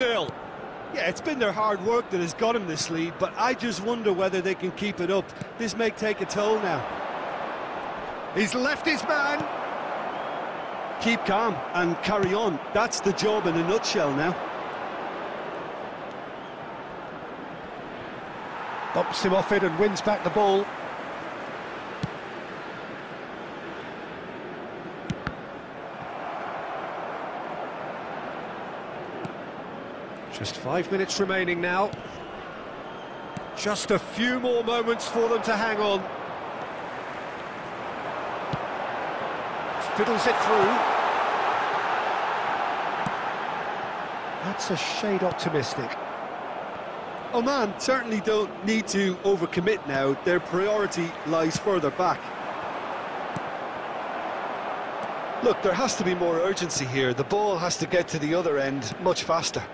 Yeah, it's been their hard work that has got him this lead, but I just wonder whether they can keep it up. This may take a toll now. He's left his man. Keep calm and carry on. That's the job in a nutshell now. Pops him off it and wins back the ball. Just 5 minutes remaining now. Just a few more moments for them to hang on. Fiddles it through. That's a shade optimistic. Oman certainly don't need to overcommit now. Their priority lies further back. Look, there has to be more urgency here. The ball has to get to the other end much faster.